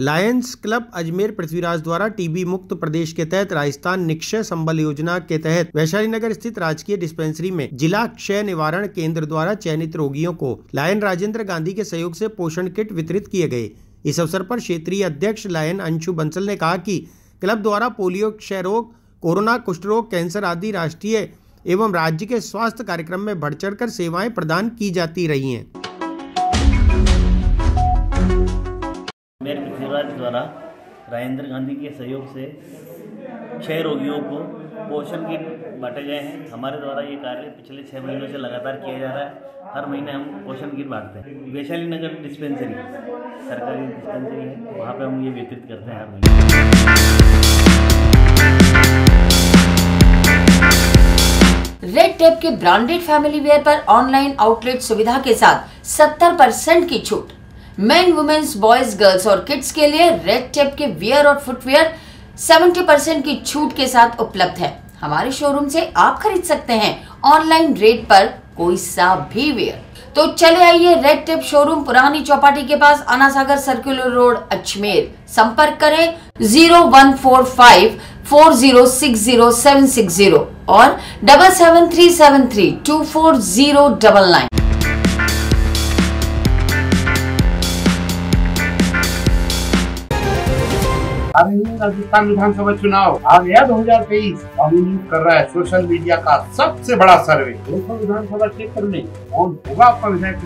Lions club Ajmer Prithviraj द्वारा TB मुक्त प्रदेश के तहत राजस्थान निक्षय संबल योजना के तहत वैशाली नगर स्थित राजकीय डिस्पेंसरी में जिला क्षय निवारण केंद्र द्वारा चयनित रोगियों को लायन राजेंद्र गांधी के सहयोग से पोषण किट वितरित किए गए। इस अवसर पर क्षेत्रीय अध्यक्ष लायन अंशु बंसल ने कहा कि क्लब द्वारा पोलियो, क्षय रोग, कोरोना, कुष्ठ रोग, कैंसर आदि राष्ट्रीय एवं राज्य के स्वास्थ्य कार्यक्रम में बढ़ चढ़ कर सेवाएं प्रदान की जाती रही हैं। मेरे पृथ्वीराज द्वारा राजेंद्र गांधी के सहयोग से 6 रोगियों को पोषण किट बांटे गए हैं। हमारे द्वारा ये कार्य पिछले 6 महीनों से लगातार किया जा रहा है। हर महीने हम पोषण किट बांटते हैं। वैशाली नगर डिस्पेंसरी सरकारी डिस्पेंसरी है, वहाँ पे हम ये वितरित करते हैं हर महीने। रेड टेप के ब्रांडेड फैमिली वेयर पर ऑनलाइन आउटलेट सुविधा के साथ 70% की छूट। मेन, वुमेन्स, बॉयज, गर्ल्स और किड्स के लिए रेड टेप के वियर और फुटवियर 70% की छूट के साथ उपलब्ध है। हमारे शोरूम से आप खरीद सकते हैं ऑनलाइन रेट पर कोई सा भी वियर। तो चले आइए रेड टेप शोरूम, पुरानी चौपाटी के पास, आनासागर सर्कुलर रोड, अजमेर। संपर्क करें 01454060760 और 7737324099। राजस्थान विधानसभा चुनाव आ गया 2023 और न्यूज कर रहा है सोशल मीडिया का सबसे बड़ा सर्वे। तो विधानसभा क्षेत्र में कौन होगा आपका विधायक,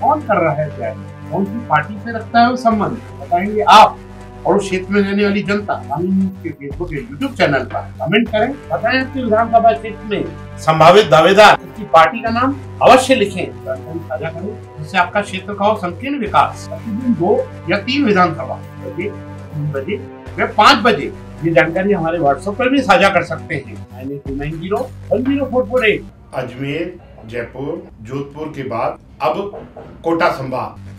कौन कर रहा है तैयारी, कौन सी पार्टी से रखता है वो संबंध, बताएंगे आप और क्षेत्र में रहने वाली जनता। आमिर न्यूज के फेसबुक या यूट्यूब चैनल पर कमेंट करें, बताएं आपके विधानसभा क्षेत्र में संभावित दावेदार, उसकी पार्टी का नाम अवश्य लिखें, साझा करें, जिससे आपका क्षेत्र का संकीर्ण विकास। प्रतिदिन 2 या 3 विधानसभा 3 बजे 5 बजे ये जानकारी हमारे व्हाट्सएप पर भी साझा कर सकते हैं। 9901044 अजमेर, जयपुर, जोधपुर के बाद अब कोटा संभाग।